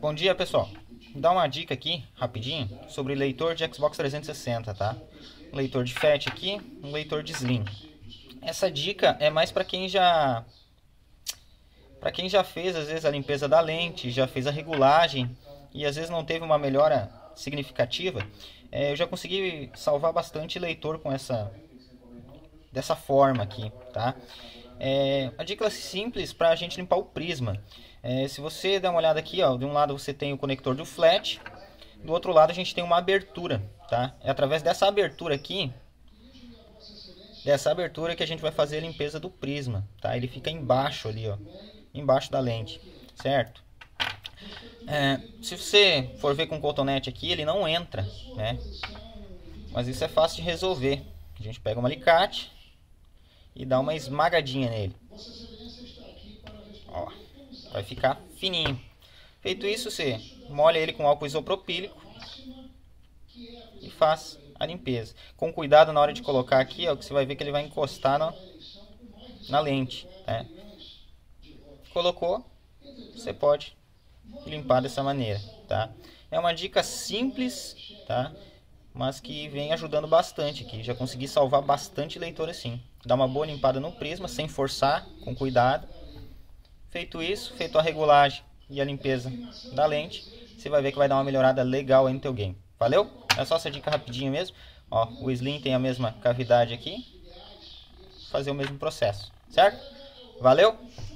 Bom dia, pessoal. Vou dar uma dica aqui, rapidinho, sobre leitor de Xbox 360, tá? Um leitor de FAT aqui, um leitor de Slim. Essa dica é mais para quem já... fez, às vezes, a limpeza da lente, já fez a regulagem e, às vezes, não teve uma melhora significativa. Eu já consegui salvar bastante leitor com essa... dessa forma aqui, tá? A dica é simples para a gente limpar o prisma. Se você der uma olhada aqui, ó, de um lado você tem o conector do flat, do outro lado a gente tem uma abertura, tá? É através dessa abertura aqui, que a gente vai fazer a limpeza do prisma, tá? Ele fica embaixo ali, ó, embaixo da lente, certo? Se você for ver com o cotonete aqui, ele não entra, né? Mas isso é fácil de resolver. A gente pega um alicate e dá uma esmagadinha nele. Ó, vai ficar fininho. Feito isso, você molha ele com álcool isopropílico e faz a limpeza. Com cuidado na hora de colocar aqui, ó, que você vai ver que ele vai encostar na lente, né? Colocou, você pode limpar dessa maneira, tá? É uma dica simples, tá? Mas que vem ajudando bastante aqui. Já consegui salvar bastante leitor assim. Dá uma boa limpada no prisma, sem forçar, com cuidado. Feito isso, feito a regulagem e a limpeza da lente, você vai ver que vai dar uma melhorada legal aí no teu game. Valeu? É só essa dica rapidinho mesmo. Ó, o Slim tem a mesma cavidade aqui. Fazer o mesmo processo, certo? Valeu!